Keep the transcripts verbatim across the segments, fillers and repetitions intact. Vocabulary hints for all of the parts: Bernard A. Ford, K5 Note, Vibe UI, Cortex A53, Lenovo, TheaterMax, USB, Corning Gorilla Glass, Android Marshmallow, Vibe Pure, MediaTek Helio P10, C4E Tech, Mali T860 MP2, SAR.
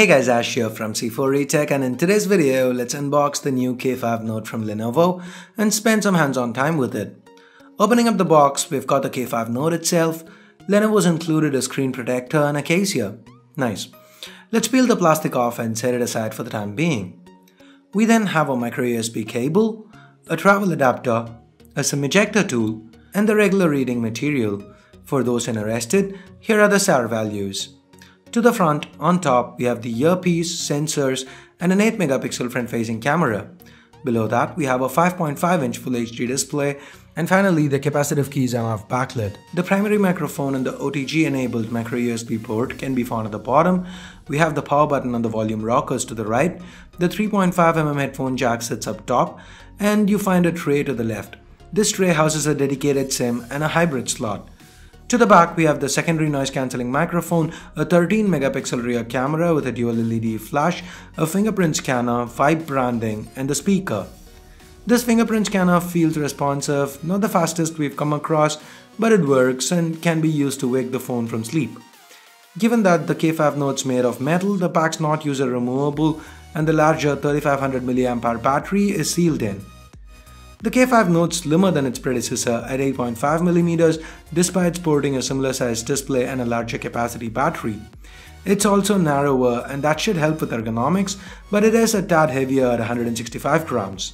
Hey guys, Ash here from C four E Tech, and in today's video, let's unbox the new K five Note from Lenovo and spend some hands-on time with it. Opening up the box, we've got the K five Note itself. Lenovo's included a screen protector and a case here. Nice. Let's peel the plastic off and set it aside for the time being. We then have a micro U S B cable, a travel adapter, a SIM ejector tool, and the regular reading material. For those interested, here are the S A R values. To the front, on top, we have the earpiece, sensors, and an eight megapixel front-facing camera. Below that, we have a five point five inch Full H D display, and finally, the capacitive keys are half backlit. The primary microphone and the O T G-enabled micro U S B port can be found at the bottom. We have the power button on the volume rockers to the right, the three point five millimeter headphone jack sits up top, and you find a tray to the left. This tray houses a dedicated SIM and a hybrid slot. To the back, we have the secondary noise-cancelling microphone, a thirteen megapixel rear camera with a dual L E D flash, a fingerprint scanner, Vibe branding, and the speaker. This fingerprint scanner feels responsive, not the fastest we've come across, but it works and can be used to wake the phone from sleep. Given that the K five Note's made of metal, the pack's not user-removable, and the larger thirty-five hundred milliamp hour battery is sealed in. The K five Note's slimmer than its predecessor at eight point five millimeters, despite sporting a similar sized display and a larger capacity battery. It's also narrower, and that should help with ergonomics, but it is a tad heavier at one hundred sixty-five grams.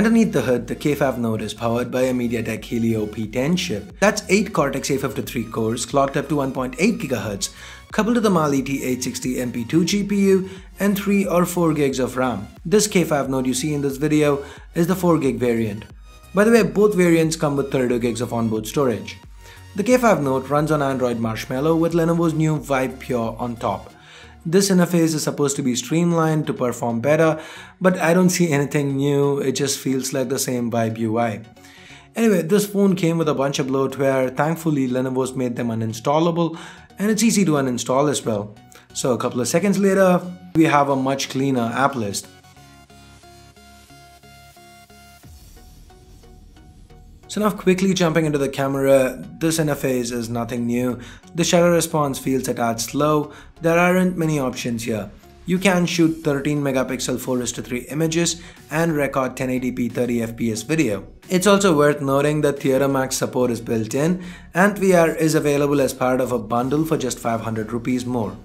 Underneath the hood, the K five Note is powered by a MediaTek Helio P ten chip. That's eight Cortex A fifty-three cores clocked up to one point eight gigahertz, coupled to the Mali T eight sixty M P two G P U and three or four gigs of RAM. This K five Note you see in this video is the four gig variant. By the way, both variants come with thirty-two gigs of onboard storage. The K five Note runs on Android Marshmallow with Lenovo's new Vibe Pure on top. This interface is supposed to be streamlined to perform better, but I don't see anything new, it just feels like the same Vibe U I. Anyway, this phone came with a bunch of bloatware. Thankfully, Lenovo's made them uninstallable, and it's easy to uninstall as well. So a couple of seconds later, we have a much cleaner app list. So now quickly jumping into the camera, this interface is nothing new. The shutter response feels a tad slow. There aren't many options here. You can shoot thirteen megapixel four is to three images and record ten eighty p thirty F P S video. It's also worth noting that TheaterMax support is built in, and V R is available as part of a bundle for just five hundred rupees more.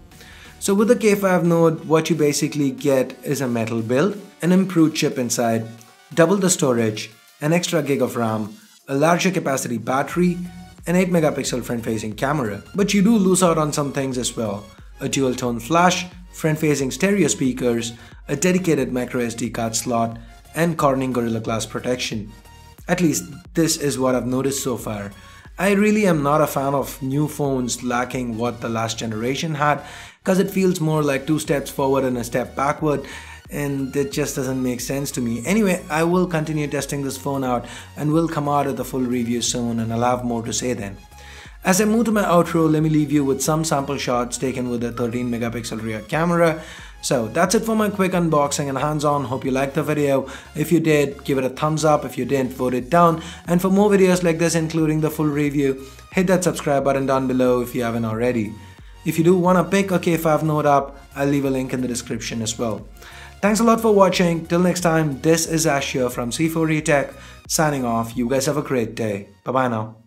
So with the K five Note, what you basically get is a metal build, an improved chip inside, double the storage, an extra gig of RAM, a larger capacity battery, an eight megapixel front-facing camera. But you do lose out on some things as well. A dual-tone flash, front-facing stereo speakers, a dedicated micro S D card slot, and Corning Gorilla Glass protection. At least this is what I've noticed so far. I really am not a fan of new phones lacking what the last generation had, because it feels more like two steps forward and a step backward, and it just doesn't make sense to me. Anyway, I will continue testing this phone out and will come out with a full review soon, and I'll have more to say then. As I move to my outro, let me leave you with some sample shots taken with a thirteen megapixel rear camera. So that's it for my quick unboxing and hands-on. Hope you liked the video. If you did, give it a thumbs up. If you didn't, vote it down. And for more videos like this, including the full review, hit that subscribe button down below if you haven't already. If you do want to pick a K five Note up, I'll leave a link in the description as well. Thanks a lot for watching. Till next time, this is Ash here from C four E Tech signing off. You guys have a great day. Bye bye now.